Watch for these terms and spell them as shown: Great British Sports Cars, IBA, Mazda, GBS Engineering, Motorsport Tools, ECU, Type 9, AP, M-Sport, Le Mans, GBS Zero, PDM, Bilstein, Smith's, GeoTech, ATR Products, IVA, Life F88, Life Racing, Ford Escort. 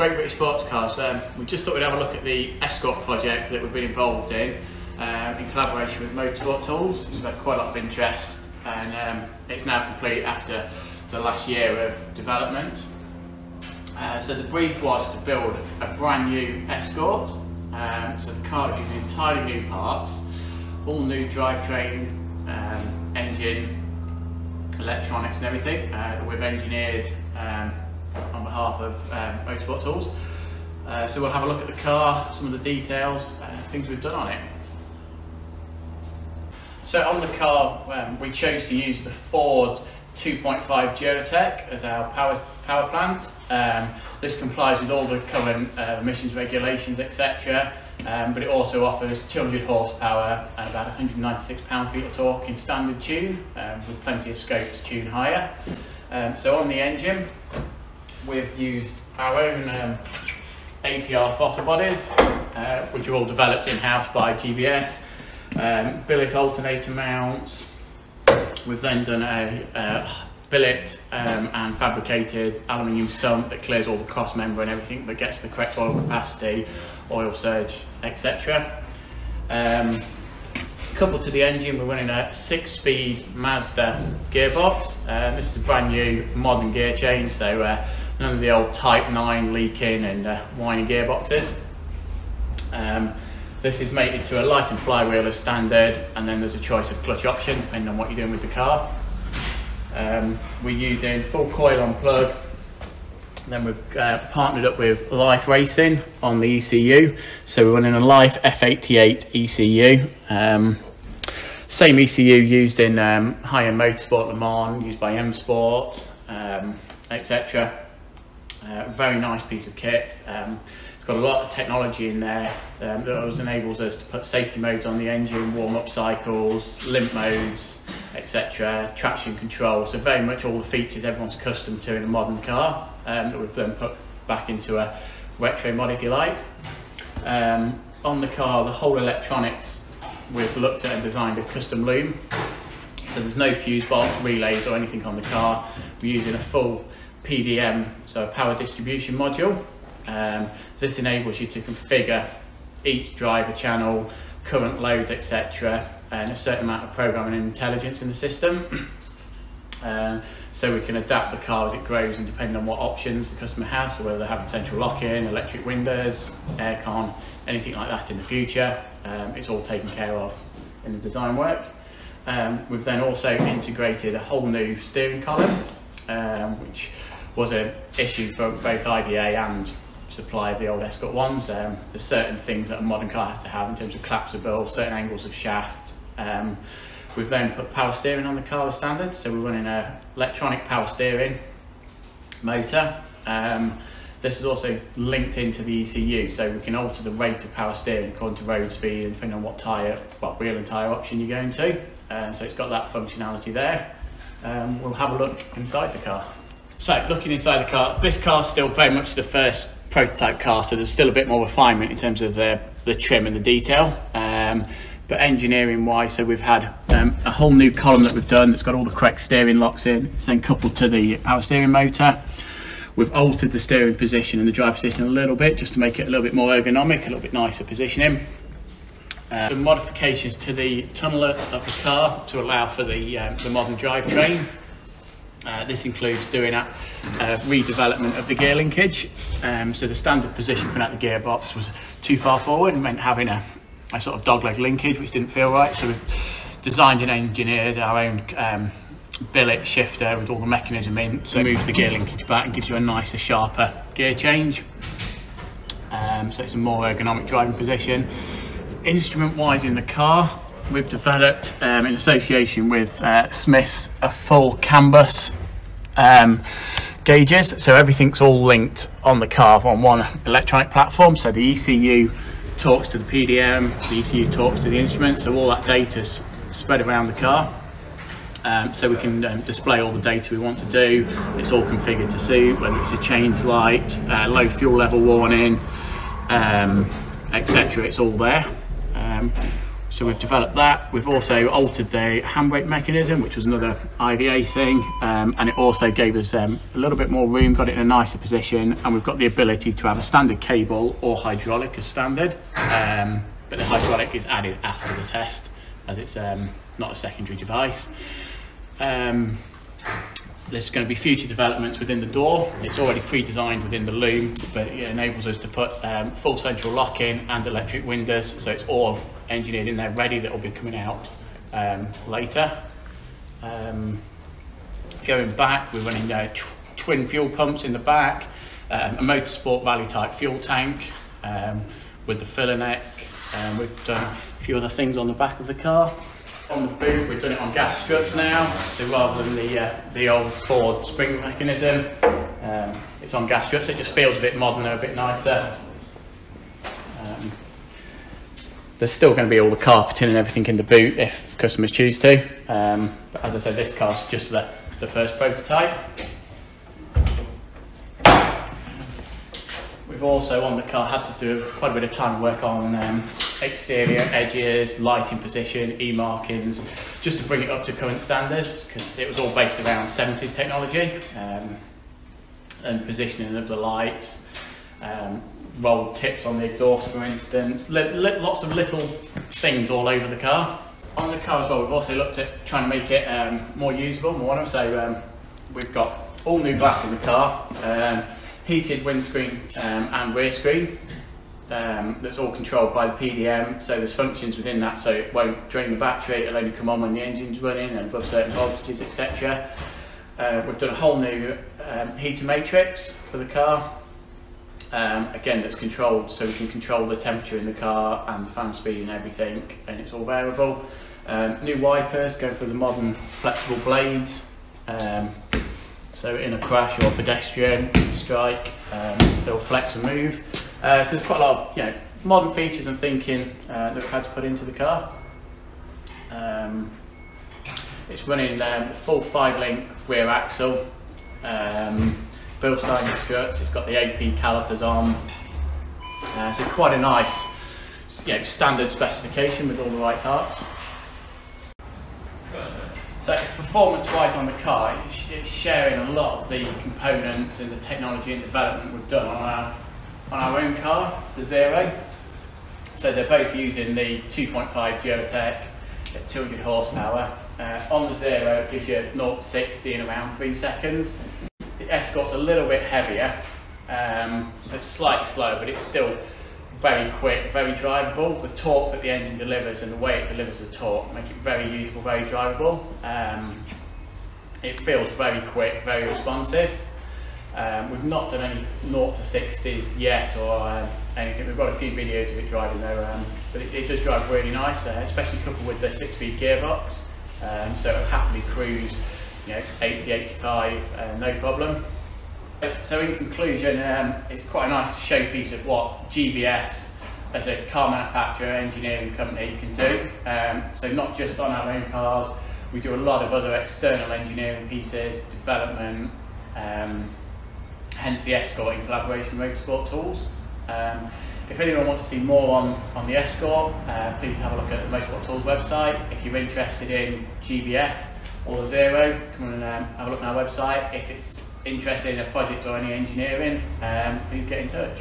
Great British Sports Cars. We just thought we'd have a look at the Escort project that we've been involved in collaboration with Motorsport Tools. It's had quite a lot of interest, and it's now complete after the last year of development. So the brief was to build a brand new Escort. So the car is using entirely new parts, all new drivetrain, engine, electronics and everything that we've engineered on behalf of Motorsport Tools. So we'll have a look at the car, some of the details, things we've done on it. So on the car, we chose to use the Ford 2.5 GeoTech as our power plant. This complies with all the current emissions regulations, etc. But it also offers 200 horsepower and about 196 pound-feet of torque in standard tune, with plenty of scope to tune higher. So on the engine, we've used our own ATR throttle bodies, which are all developed in-house by GBS, billet alternator mounts. We've then done a billet and fabricated aluminium sump that clears all the cross member and everything, but gets the correct oil capacity, oil surge, etc. Coupled to the engine, we're running a 6-speed Mazda gearbox. This is a brand new modern gear change, so none of the old Type 9 leaking and whiny gearboxes. This is mated to a lightened flywheel as standard, and then there's a choice of clutch option depending on what you're doing with the car. We're using full coil on plug, and then we've partnered up with Life Racing on the ECU, so we're running a Life F88 ECU. Same ECU used in high-end motorsport, Le Mans, used by M-Sport, etc. Very nice piece of kit. It's got a lot of technology in there that enables us to put safety modes on the engine, warm-up cycles, limp modes, etc., traction control. So very much all the features everyone's accustomed to in a modern car that we've then put back into a retro mod, if you like. On the car, the whole electronics, we've looked at and designed a custom loom. So there's no fuse box, relays or anything on the car. We're using a full PDM, so a power distribution module. This enables you to configure each driver channel, current loads, etc., and a certain amount of programming and intelligence in the system. So we can adapt the car as it grows and depending on what options the customer has, so whether they're having central lock-in, electric windows, aircon, anything like that in the future, it's all taken care of in the design work. We've then also integrated a whole new steering column, which was an issue for both IBA and supply of the old Escort ones. There's certain things that a modern car has to have in terms of collapsible, certain angles of shaft. We've then put power steering on the car as standard, so we're running an electronic power steering motor. This is also linked into the ECU, so we can alter the rate of power steering according to road speed and depending on what wheel and tyre option you're going to. So it's got that functionality there. We'll have a look inside the car. So looking inside the car, this car's still very much the first prototype car, so there's still a bit more refinement in terms of the trim and the detail. But engineering wise, so we've had a whole new column that we've done that's got all the correct steering locks in. It's then coupled to the power steering motor. We've altered the steering position and the drive position a little bit just to make it a little bit more ergonomic, a little bit nicer positioning. The modifications to the tunneler of the car to allow for the modern drivetrain. This includes doing a redevelopment of the gear linkage. So the standard position coming out the gearbox was too far forward and meant having a sort of dogleg linkage, which didn't feel right. So we've designed and engineered our own billet shifter with all the mechanism in, so it moves the gear linkage back and gives you a nicer, sharper gear change. So it's a more ergonomic driving position. Instrument wise in the car, we've developed, in association with Smith's, a full canvas gauges. So everything's all linked on the car on one electronic platform. So the ECU talks to the PDM, the ECU talks to the instrument. So all that data's spread around the car. So we can display all the data we want to do. It's all configured to suit, whether it's a change light, low fuel level warning, etc. It's all there. So we've developed that. We've also altered the handbrake mechanism, which was another IVA thing, and it also gave us a little bit more room, got it in a nicer position, and we've got the ability to have a standard cable or hydraulic as standard, but the hydraulic is added after the test as it's not a secondary device. There's going to be future developments within the door. It's already pre-designed within the loom, but it enables us to put full central lock in and electric windows, so it's all engineered in there ready. That will be coming out later. Going back, we're running twin fuel pumps in the back, a Motorsport Valley type fuel tank with the filler neck, and we've done a few other things on the back of the car. On the boot, we've done it on gas struts now, so rather than the old Ford spring mechanism, it's on gas struts. It just feels a bit moderner, a bit nicer. There's still going to be all the carpeting and everything in the boot if customers choose to, but as I said, this car's just the first prototype. We've also on the car had to do quite a bit of time work on exterior edges, lighting position, e-markings, just to bring it up to current standards, because it was all based around 70s technology, and positioning of the lights, rolled tips on the exhaust for instance, lots of little things all over the car. On the car as well, we've also looked at trying to make it more usable, so we've got all new glass in the car, heated windscreen and rear screen. That's all controlled by the PDM, so there's functions within that, so it won't drain the battery, it'll only come on when the engine's running and above certain voltages, etc. We've done a whole new heater matrix for the car, again that's controlled, so we can control the temperature in the car and the fan speed and everything, and it's all variable. New wipers, go for the modern flexible blades, so in a crash or pedestrian strike, they'll flex and move. So there's quite a lot of modern features and thinking that we've had to put into the car. It's running full 5-link rear axle, Bilstein struts, it's got the AP calipers on, so quite a nice standard specification with all the right parts. So performance-wise on the car, it's sharing a lot of the components and the technology and development we've done on our own car, the Zero. So they're both using the 2.5 GeoTech at 200 horsepower. On the Zero, it gives you 0-60 in around 3 seconds. The Escort's a little bit heavier, so it's slightly slower, but it's still very quick, very drivable. The torque that the engine delivers and the way it delivers the torque make it very usable, very drivable. It feels very quick, very responsive. We've not done any 0-60s yet or anything. We've got a few videos of it driving there, but it does drive really nice, especially coupled with the 6-speed gearbox, so it'll happily cruise 80, 85, no problem. So in conclusion, it's quite a nice showpiece of what GBS as a car manufacturer engineering company can do, so not just on our own cars, we do a lot of other external engineering pieces, development, hence the Escort in collaboration with Motorsport Tools. If anyone wants to see more on the Escort, please have a look at the Motorsport Tools website. If you're interested in GBS or the Zero, come and have a look on our website. If it's interested in a project or any engineering, please get in touch.